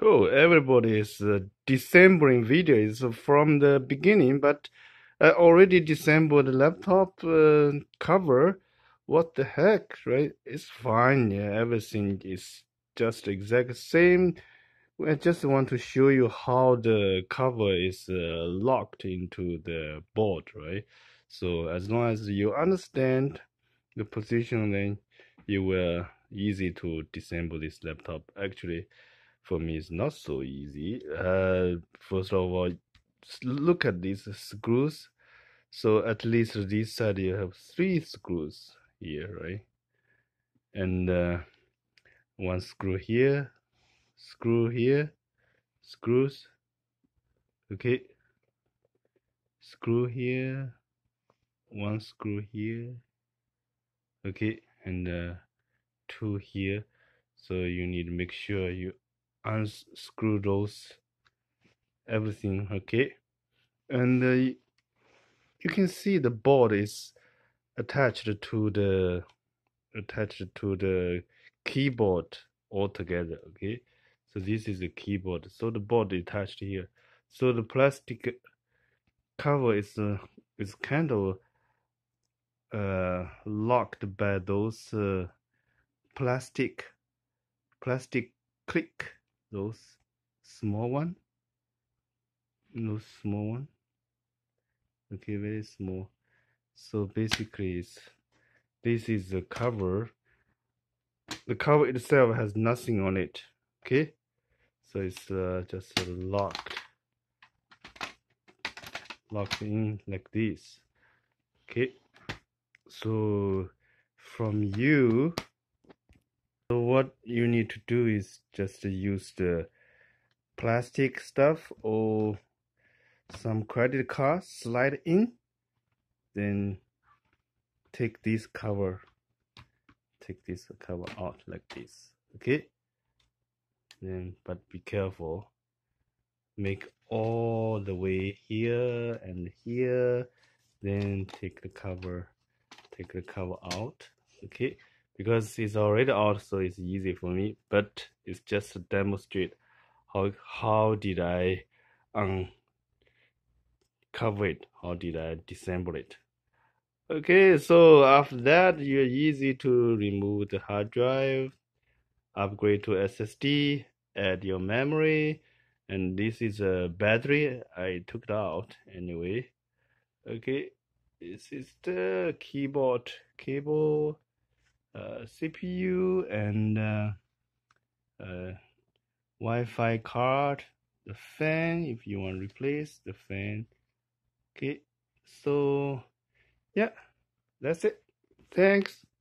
Cool. Everybody is disembling video is from the beginning, but I already disassembled the laptop cover. What the heck, right? It's fine. Yeah, everything is just exact same. I just want to show you how the cover is locked into the board, right? So as long as you understand the position, then you will easy to disassemble this laptop. Actually, for me, it's not so easy. First of all, look at these screws. So at least this side you have 3 screws here, right? And 1 screw here, screws. Okay. Screw here, 1 screw here. Okay, and 2 here. So you need to make sure you unscrew those, everything, okay? And you can see the board is attached to the keyboard altogether, okay? So this is the keyboard. So the board is attached here. So the plastic cover is kind of locked by those plastic click, those small one, okay, very small. So basically this is the cover. The cover itself has nothing on it, okay? So it's just locked in like this, okay? So what you need to do is just use the plastic stuff or some credit card, slide in, then take this cover out like this, okay? Then but be careful, make all the way here and here, then take the cover out, okay? Because it's already out, so it's easy for me, but it's just to demonstrate how did I uncover it, how did I disassemble it. Okay, so after that, you're easy to remove the hard drive, upgrade to SSD, add your memory, and this is a battery. I took it out anyway. Okay, this is the keyboard cable. CPU and Wi-Fi card, the fan if you want to replace the fan. Okay, so yeah, that's it. Thanks.